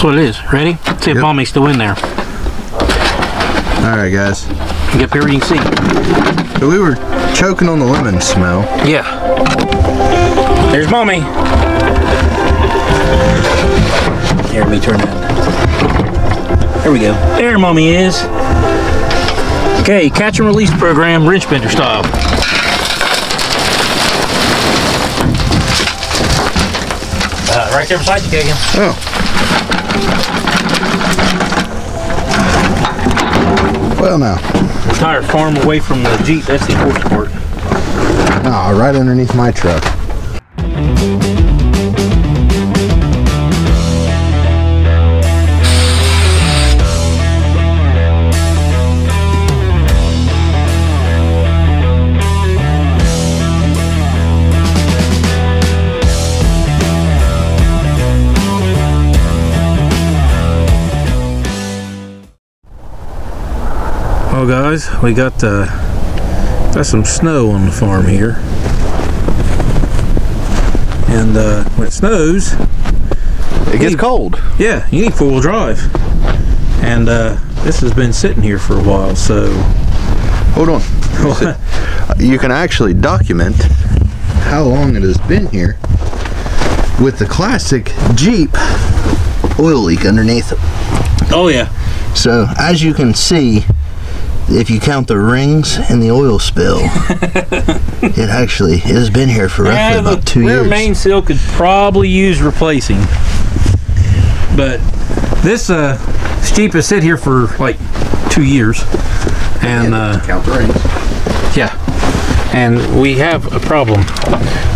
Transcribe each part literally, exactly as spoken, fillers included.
That's what it is. Ready? Let's see yep. if Mom makes the win there. Alright guys. Get up here, you can see. So we were choking on the lemon smell. Yeah. There's Mommy. Here, let me turn that. There we go. There Mommy is. Okay, catch and release program, wrench bender style. Uh, right there beside you, Kagan. Oh. Well, now. The tire farm away from the Jeep, that's the important part. Ah, right underneath my truck. Well guys, we got uh, got some snow on the farm here, and uh, when it snows, it gets need, cold. Yeah, you need four-wheel drive, and uh, this has been sitting here for a while. So hold on, you can actually document how long it has been here with the classic Jeep oil leak underneath it. Oh yeah. So as you can see, if you count the rings and the oil spill, it actually it has been here for roughly yeah, about two years. Rear main seal could probably use replacing, but this uh, Jeep has sit here for like two years, and, and uh, count the rings. Yeah, and we have a problem.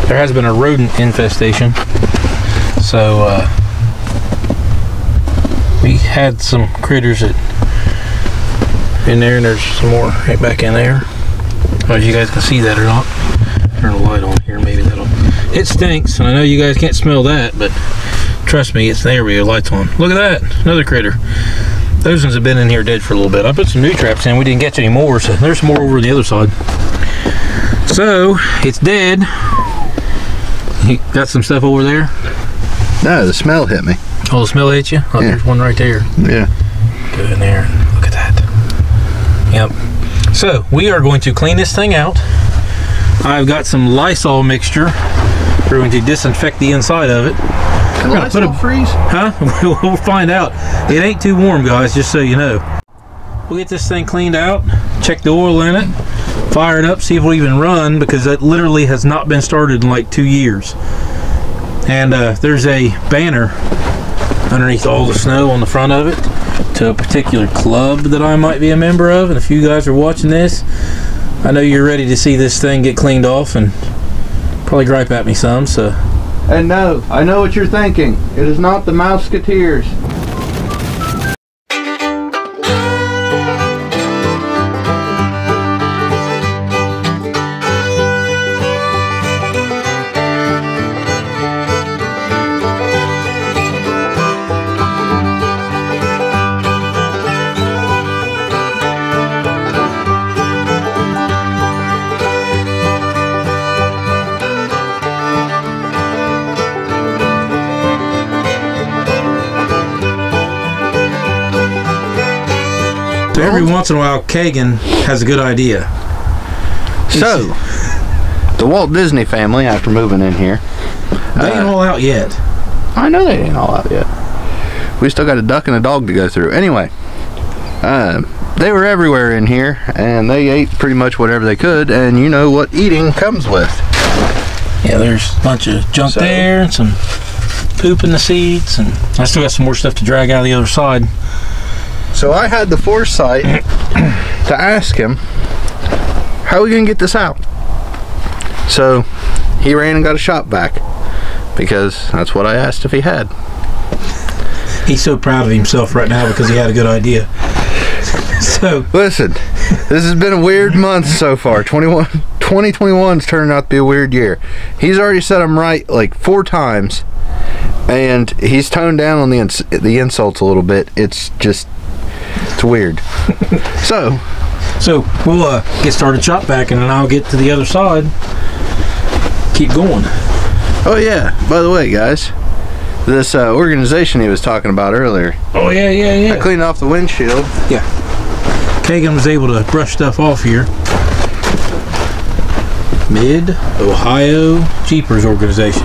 There has been a rodent infestation, so uh, we had some critters that. In there, and there's some more right back in there. I don't know if you guys can see that or not. Turn the light on here, maybe that'll. It stinks, and I know you guys can't smell that, but trust me, it's there. We have lights on. Look at that, another critter. Those ones have been in here dead for a little bit. I put some new traps in. We didn't catch any more, so there's more over on the other side. So it's dead. You got some stuff over there? No, the smell hit me. Oh, the smell hit you? Oh, yeah. There's one right there. Yeah. Go in there. Look at that. Yep. So we are going to clean this thing out. I've got some Lysol mixture. We're going to disinfect the inside of it. Can Lysol a, freeze? Huh? We'll find out. It ain't too warm, guys, just so you know. We'll get this thing cleaned out, check the oil in it, fire it up, see if it'll even run, because that literally has not been started in like two years. And uh, there's a banner underneath all the snow on the front of it to a particular club that I might be a member of, and if you guys are watching this, I know you're ready to see this thing get cleaned off and probably gripe at me some, so. And no, I know what you're thinking. It is not the Mouseketeers. Every once in a while, Kagan has a good idea. So, the Walt Disney family, after moving in here, they ain't uh, all out yet. I know they ain't all out yet. We still got a duck and a dog to go through. Anyway, uh, they were everywhere in here, and they ate pretty much whatever they could, and you know what eating comes with. Yeah, there's a bunch of junk so, there, and some poop in the seats, and I still got some more stuff to drag out of the other side. So I had the foresight to ask him, how are we going to get this out? So he ran and got a shop vac, because that's what I asked if he had. He's so proud of himself right now because he had a good idea. So listen, this has been a weird month so far. twenty-one, twenty twenty-one's turning out to be a weird year. He's already said I'm right like four times, and he's toned down on the, ins the insults a little bit. It's just... it's weird. so so we'll uh, get started shop backing, and I'll get to the other side, keep going. Oh yeah, by the way guys, this uh, organization he was talking about earlier. Oh yeah, yeah, yeah. I cleaned off the windshield. Yeah. Kagan was able to brush stuff off here. Mid Ohio Jeepers Organization.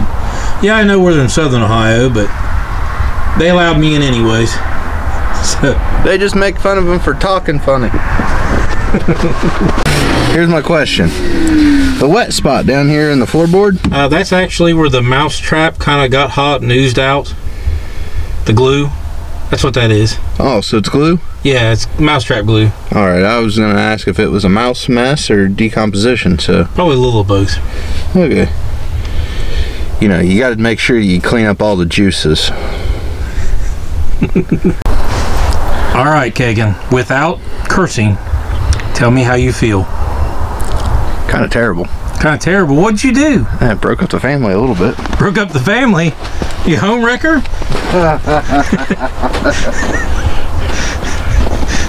Yeah, I know we're in Southern Ohio, but they allowed me in anyways. So they just make fun of them for talking funny. Here's my question. The wet spot down here in the floorboard? Uh, that's actually where the mouse trap kind of got hot and oozed out. The glue. That's what that is. Oh, so it's glue? Yeah, it's mousetrap glue. All right, I was going to ask if it was a mouse mess or decomposition, so... Probably a little of both. Okay. You know, you got to make sure you clean up all the juices. All right, Kagan, without cursing, tell me how you feel. Kind of terrible. Kind of terrible. What'd you do? I broke up the family a little bit. Broke up the family? You home wrecker?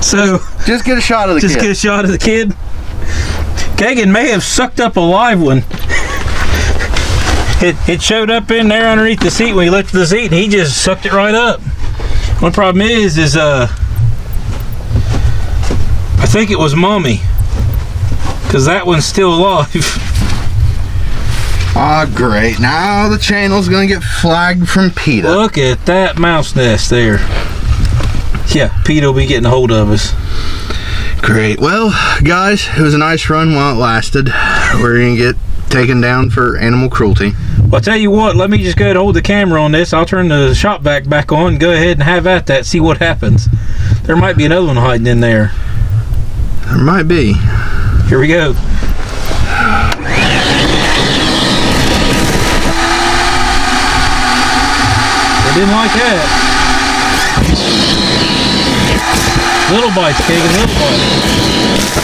So just get a shot of the just kid. Just get a shot of the kid. Kagan may have sucked up a live one. It, it showed up in there underneath the seat when he lifted the seat, and he just sucked it right up. One problem is, is uh, I think it was mommy, because that one's still alive. Ah, oh, great. Now the channel's going to get flagged from PETA. Look at that mouse nest there. Yeah, PETA will be getting a hold of us. Great. Well, guys, it was a nice run while it lasted. We're going to get taken down for animal cruelty. Well, I'll tell you what. Let me just go ahead and hold the camera on this. I'll turn the shop vac back on. Go ahead and have at that. See what happens. There might be another one hiding in there. There might be. Here we go. Didn't like that. Little bites, Kagan, little bites.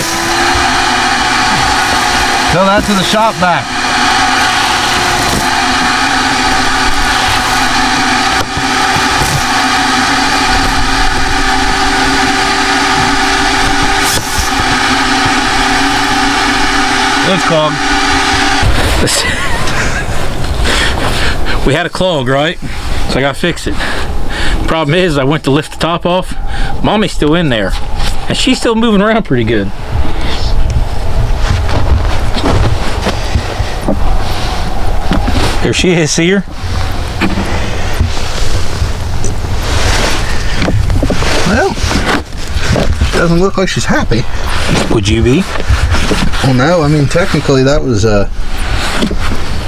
Tell that to the shop back. Good clog. We had a clog, right? So I gotta fix it. Problem is, I went to lift the top off. Mommy's still in there, and she's still moving around pretty good. There she is. See her? Well, doesn't look like she's happy. Would you be? Well, no. I mean, technically, that was uh,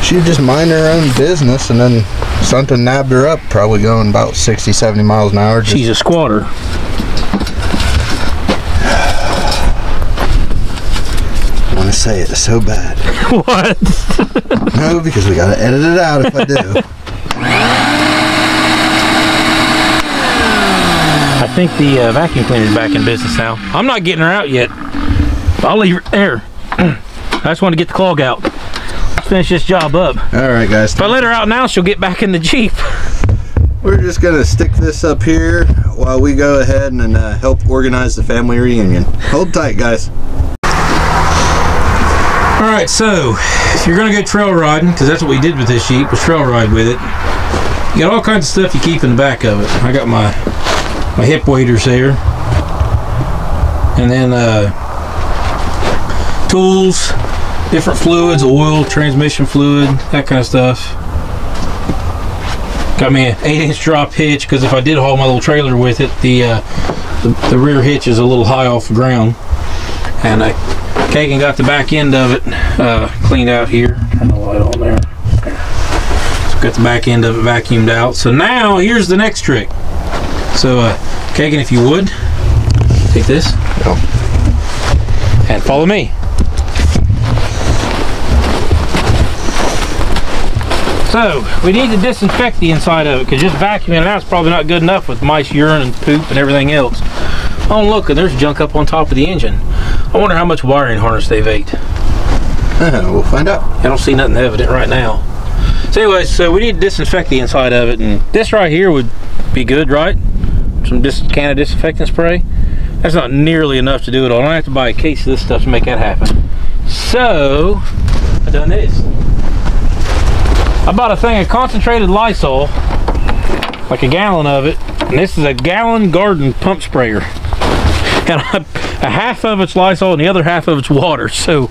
she just mind her own business, and then something nabbed her up, probably going about sixty, seventy miles an hour. She's a squatter. I want to say it so bad. What? No, because we got to edit it out if I do. I think the uh, vacuum cleaner's back in business now. I'm not getting her out yet. I'll leave her there. I just want to get the clog out. Finish this job up. All right, guys. If I let her out now, she'll get back in the Jeep. We're just gonna stick this up here while we go ahead and uh, help organize the family reunion. Hold tight, guys. All right, so if you're gonna go trail riding, because that's what we did with this Jeep, was trail ride with it. You got all kinds of stuff you keep in the back of it. I got my my hip waders there, and then uh, tools. Different fluids, oil, transmission fluid, that kind of stuff. Got me an eight inch drop hitch, because if I did haul my little trailer with it, the, uh, the the rear hitch is a little high off the ground. And I, Kagan got the back end of it uh, cleaned out here. Turn the light on there. So got the back end of it vacuumed out. So now here's the next trick. So uh, Kagan, if you would, take this and follow me. So we need to disinfect the inside of it, because just vacuuming it out is probably not good enough with mice, urine, and poop, and everything else. Oh, look, and there's junk up on top of the engine. I wonder how much wiring harness they've ate. Uh, we'll find out. I don't see nothing evident right now. So anyways, so we need to disinfect the inside of it, and this right here would be good, right? Some can of disinfectant spray. That's not nearly enough to do it all. I have to buy a case of this stuff to make that happen. So I've done this. I bought a thing of concentrated Lysol, like a gallon of it. And this is a gallon garden pump sprayer. And I, a half of it's Lysol and the other half of it's water. So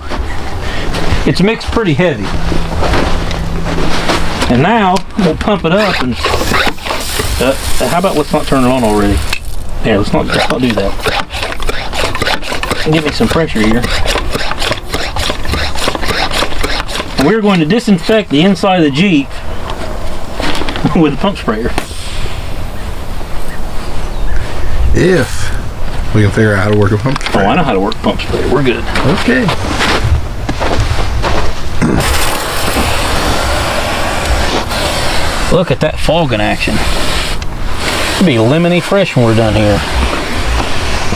it's mixed pretty heavy. And now we'll pump it up and uh, how about let's not turn it on already? Yeah, let's not, let's not do that. Give me some pressure here. And we're going to disinfect the inside of the Jeep with a pump sprayer. If we can figure out how to work a pump sprayer. Oh, I know how to work a pump sprayer. We're good. Okay. Look at that fog in action. It'll be lemony fresh when we're done here.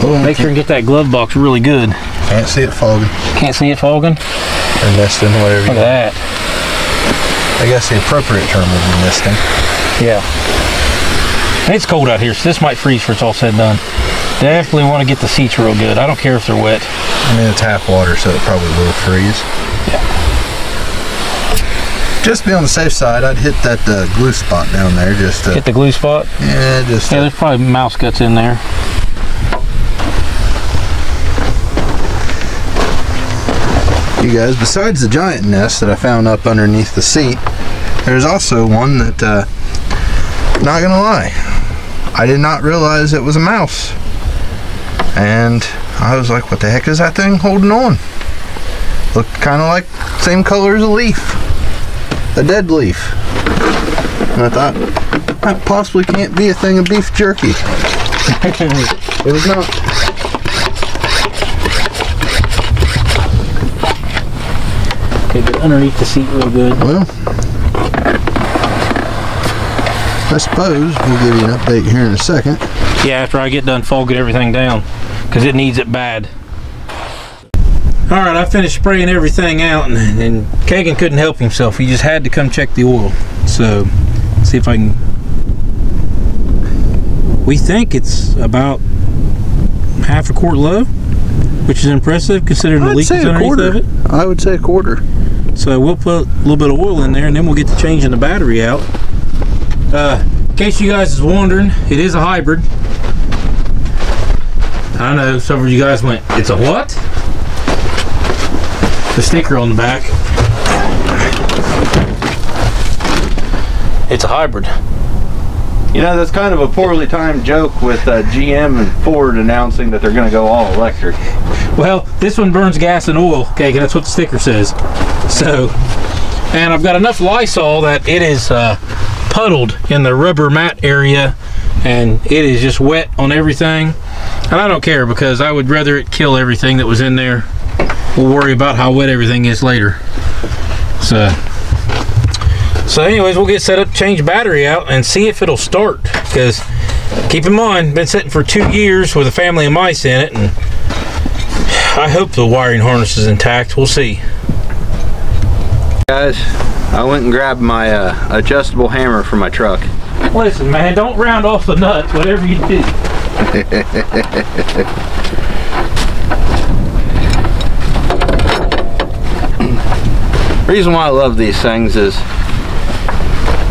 Oh, make sure and get that glove box really good. Can't see it fogging. Can't see it fogging? Or nesting, whatever. Look at that. I guess the appropriate term would be nesting. Yeah. And it's cold out here, so this might freeze for it's all said and done. Definitely want to get the seats real good. I don't care if they're wet. I mean, it's half water, so it probably will freeze. Yeah. Just to be on the safe side, I'd hit that uh, glue spot down there. Just to, hit the glue spot? Yeah, just. Yeah, to, there's probably mouse guts in there. You guys, besides the giant nest that I found up underneath the seat, there's also one that, uh, not gonna lie, I did not realize it was a mouse. And I was like, what the heck is that thing holding on? Looked kind of like same color as a leaf, a dead leaf. And I thought, that possibly can't be a thing of beef jerky. It was not. Okay, get underneath the seat real good. Well, I suppose we'll give you an update here in a second. Yeah, after I get done fogging everything down, because it needs it bad. All right, I finished spraying everything out, and, and Kagan couldn't help himself. He just had to come check the oil. So, see if I can. We think it's about half a quart low, which is impressive considering the leak is underneath of it. I would say a quarter. So we'll put a little bit of oil in there, and then we'll get to changing the battery out. Uh, in case you guys is wondering, it is a hybrid. I know some of you guys went, it's a what? The sticker on the back. It's a hybrid. You know, that's kind of a poorly timed joke with uh, G M and Ford announcing that they're going to go all electric. Well, this one burns gas and oil. Okay, that's what the sticker says. So, and I've got enough Lysol that it is uh, puddled in the rubber mat area, and it is just wet on everything. And I don't care, because I would rather it kill everything that was in there. We'll worry about how wet everything is later. So, so anyways, we'll get set up, change battery out, and see if it'll start. Because keep in mind, been sitting for two years with a family of mice in it, and I hope the wiring harness is intact. We'll see. Guys, I went and grabbed my uh, adjustable hammer for my truck. Listen, man, don't round off the nuts, whatever you do. Reason why I love these things is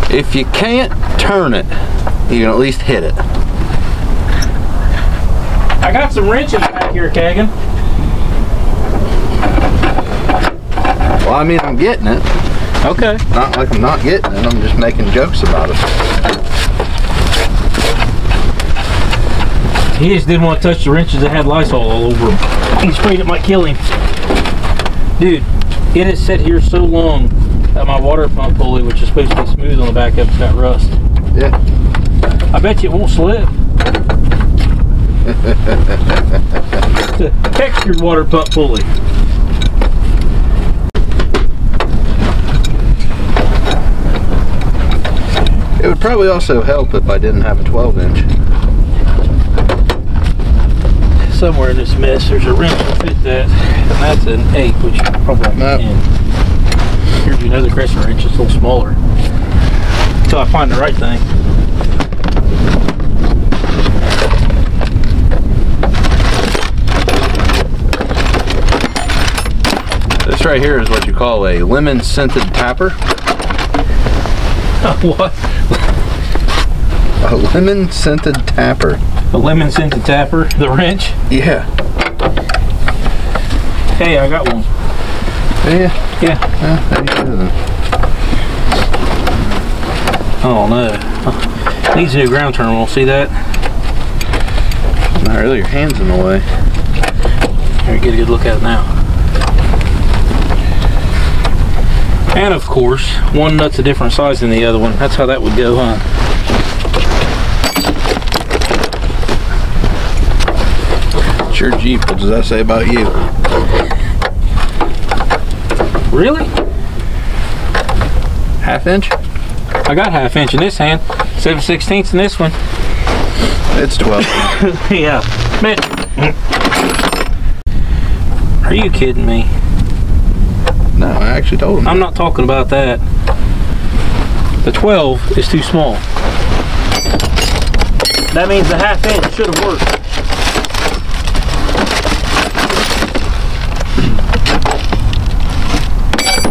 if you can't turn it, you can at least hit it. I got some wrenches back here, Kagan. Well, I mean, I'm getting it. Okay. Not like I'm not getting it, I'm just making jokes about it. He just didn't want to touch the wrenches that had Lysol all over him. He's afraid it might kill him. Dude, it has sat here so long that my water pump pulley, which is supposed to be smooth on the back up, got rust. Yeah. I bet you it won't slip. It's a textured water pump pulley. It would probably also help if I didn't have a twelve inch. Somewhere in this mess, there's a wrench to fit that, and that's an eight, which you probably nope. Can. Here's another crescent wrench, it's a little smaller. Until I find the right thing. This right here is what you call a lemon scented tapper. What? a lemon scented tapper. A lemon scented tapper? The wrench? Yeah. Hey, I got one. Yeah? Yeah. Uh, there you go. Oh no. Needs a new ground terminal. See that? Not really, your hand's in the way. Here, get a good look at it now. And of course, one nut's a different size than the other one. That's how that would go, huh? It's your Jeep. What does that say about you? Really? Half inch? I got half inch in this hand. Seven sixteenths in this one. It's twelve. Yeah. Man. Are you kidding me? No, I actually told him. I'm not talking about that. The twelve is too small. That means the half inch should have worked.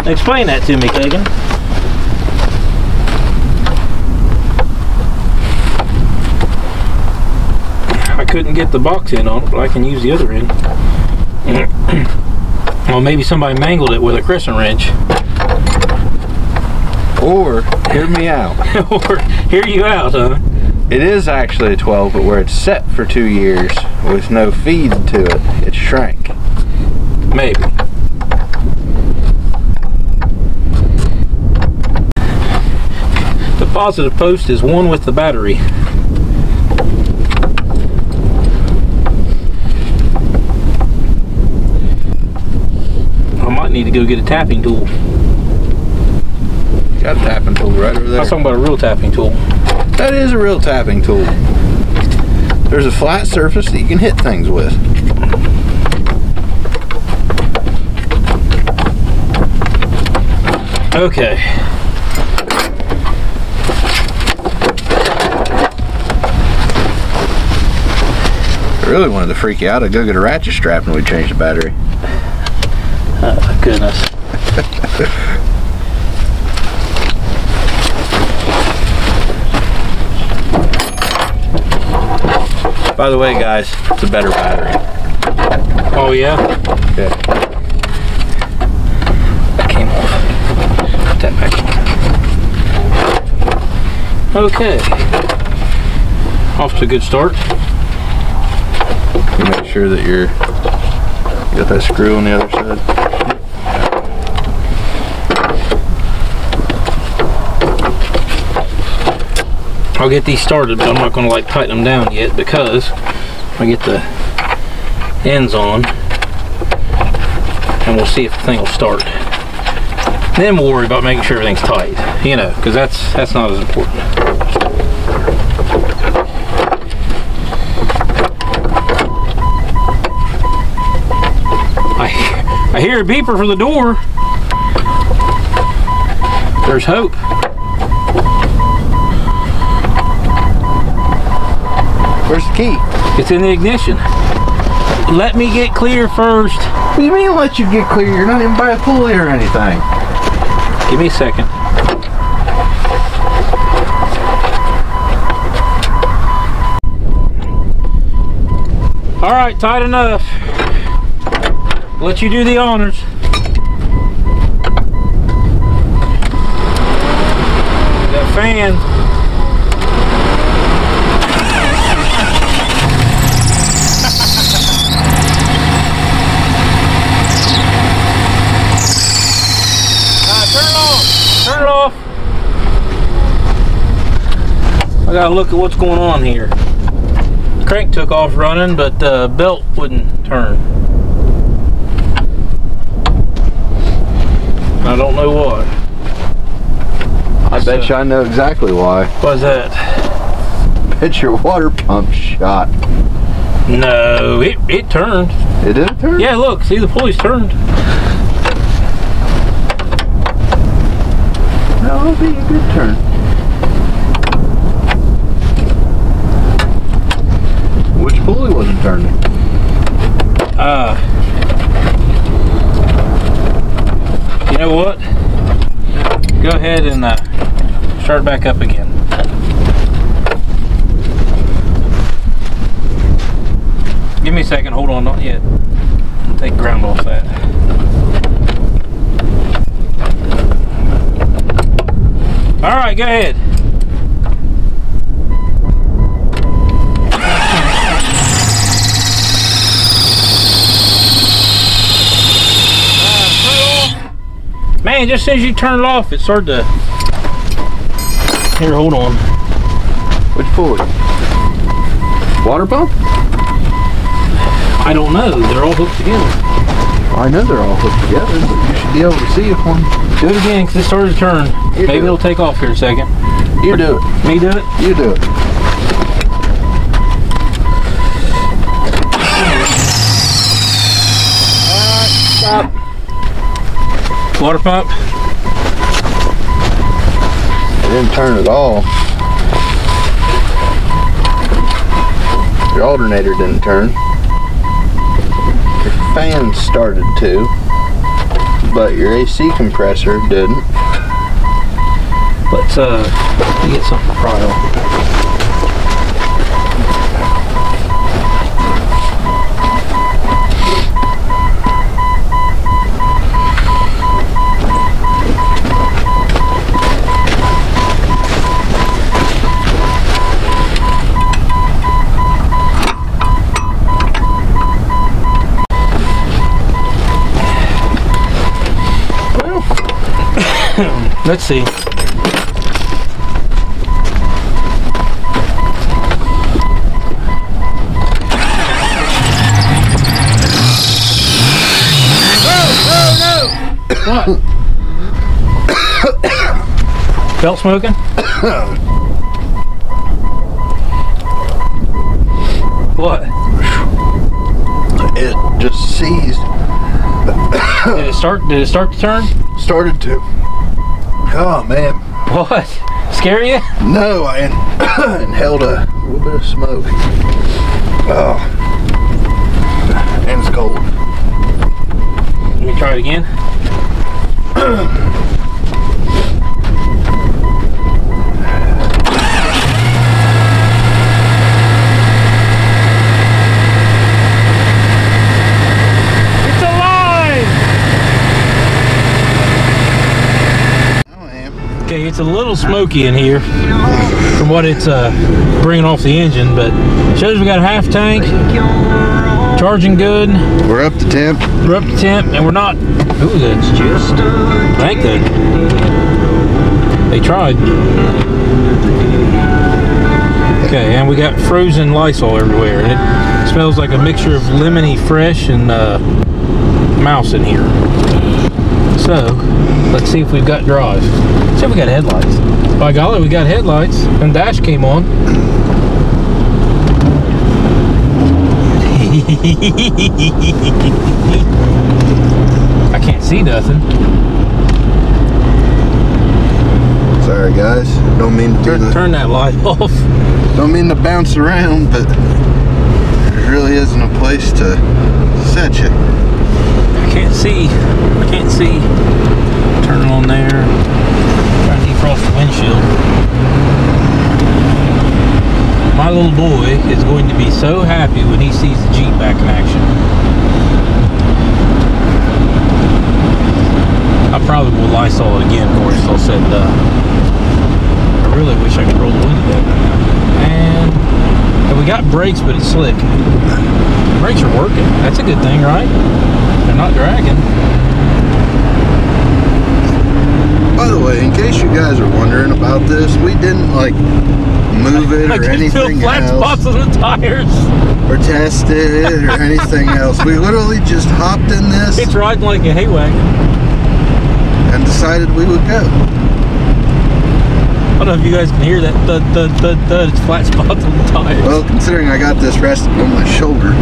Explain that to me, Kagan. I couldn't get the box end on it, but I can use the other end. Well, maybe somebody mangled it with a crescent wrench. Or, hear me out. Or, hear you out, huh? It is actually a twelve, but where it's set for two years with no feed to it, it shrank. Maybe. The positive post is one with the battery. Need to go get a tapping tool. Got a tapping tool right over there. I was talking about a real tapping tool. That is a real tapping tool. There's a flat surface that you can hit things with. Okay. I really wanted to freak you out. I'd go get a ratchet strap and we'd change the battery. Oh my goodness. By the way, guys, it's a better battery. Oh yeah? Yeah. That came off. Put that back on. Okay. Off to a good start. Make sure that you're you got that screw on the other side. I'll get these started, but I'm not gonna like tighten them down yet because I get the ends on and we'll see if the thing will start. Then we'll worry about making sure everything's tight, you know, because that's that's not as important. I, I hear a beeper from the door. There's hope. Where's the key? It's in the ignition. Let me get clear first. What do you mean let you get clear? You're not even by a pulley or anything. Give me a second. All right, tight enough. Let you do the honors. That fan. I gotta look at what's going on here. The crank took off running, but the uh, belt wouldn't turn. I don't know why. I so, bet you I know exactly why. What's that? Bet your water pump shot. No, it, it turned. It did turn? Yeah, look, see, the pulley's turned. No, it'll be a good turn. Pulley wasn't turning. Uh, you know what? Go ahead and uh, start back up again. second, hold on, not yet. I'll take ground off that. Alright, go ahead. Man, just as you turn it off, it started to. Here, hold on. Which forward? Water pump? I don't know. They're all hooked together. I know they're all hooked together, but you should be able to see it one. Do it again, because it started to turn. You Maybe it'll it. take off here in a second. You or, do it. Me do it? You do it. All right, stop. Water pump. It didn't turn at all. Your alternator didn't turn. Your fan started to, but your A C compressor didn't. Let's uh, let me get something to pry off. Let's see. Oh, no, no. What? Belt smoking? What? It just seized. Did it start? Did it start to turn? Started to. Oh man. What? Scare you? No, I inhaled a little bit of smoke. Oh. And it's cold. Let me try it again. It's alive! Okay, it's a little smoky in here from what it's uh, bringing off the engine, but shows we got a half tank, charging good. We're up to temp. We're up to temp, and we're not. Who was it? Thank them. They tried. Okay, and we got frozen Lysol everywhere, and it smells like a mixture of lemony fresh and uh, mouse in here. So, let's see if we've got drive. See if we got headlights. By golly, we got headlights, and dash came on. I can't see nothing. Sorry guys, don't mean to turn, the, turn that light off. Don't mean to bounce around, but there really isn't a place to set you. I can't see. I can't see. Turn it on there. Try to defrost the windshield. My little boy is going to be so happy when he sees the Jeep back in action. I probably will Lysol it again, of course, so said uh, I really wish I could roll the window down now. And, and we got brakes, but it's slick. The brakes are working. That's a good thing, right? They're not dragging. By the way, in case you guys are wondering about this, we didn't like move it I, I or anything flat else. Spots on the tires. Or test it or anything else. We literally just hopped in this. It's riding like a hay wagon. And decided we would go. I don't know if you guys can hear that thud, thud, thud, thud. It's flat spots on the tires. Well, considering I got this rested on my shoulder,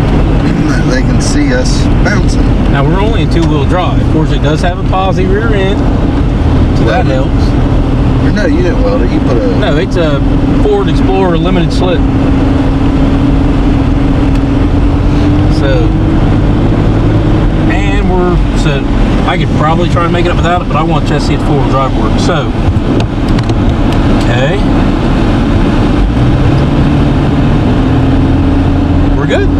they can see us bouncing. Now we're only in two-wheel drive. Of course, it does have a posi rear end, so that helps. Or no, you didn't weld it. You put a no. It's a Ford Explorer Limited Slip. So, and we're so I could probably try and make it up without it, but I want to just see if four-wheel drive works. So, okay, we're good.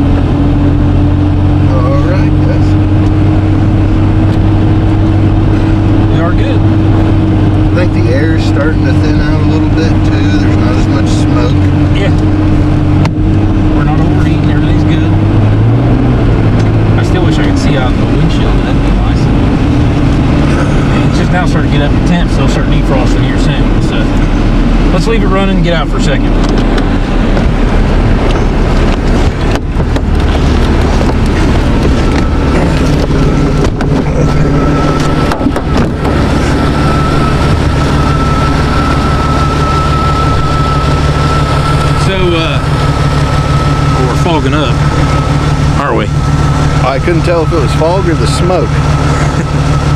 just leave it running and get out for a second. So, uh, we're fogging up, aren't we? I couldn't tell if it was fog or the smoke.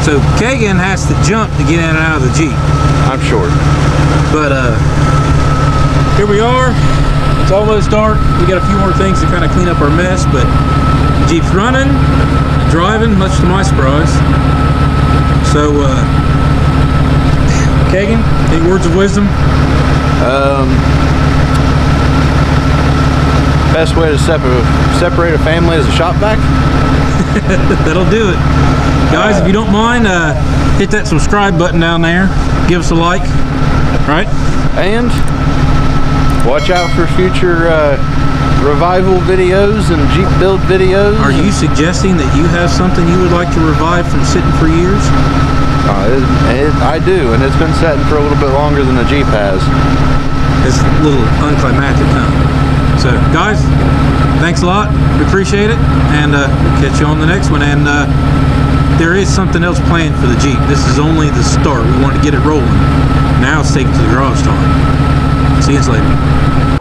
So Kagan has to jump to get in and out of the Jeep. I'm sure. But uh, here we are. It's almost dark. We got a few more things to kind of clean up our mess, but the Jeep's running, driving, much to my surprise. So uh, Kagan, any words of wisdom? Um, best way to separate separate a family is a shop vac. That'll do it, guys. Uh, if you don't mind, uh, hit that subscribe button down there. Give us a like. Right? And watch out for future uh, revival videos and Jeep build videos. Are you suggesting that you have something you would like to revive from sitting for years? Uh, it, it, I do, and it's been sitting for a little bit longer than the Jeep has. It's a little unclimactic, huh? So, guys, thanks a lot. We appreciate it, and uh, we'll catch you on the next one. And uh, there is something else planned for the Jeep. This is only the start. We want to get it rolling. Now it's taken to the garage time. See you later.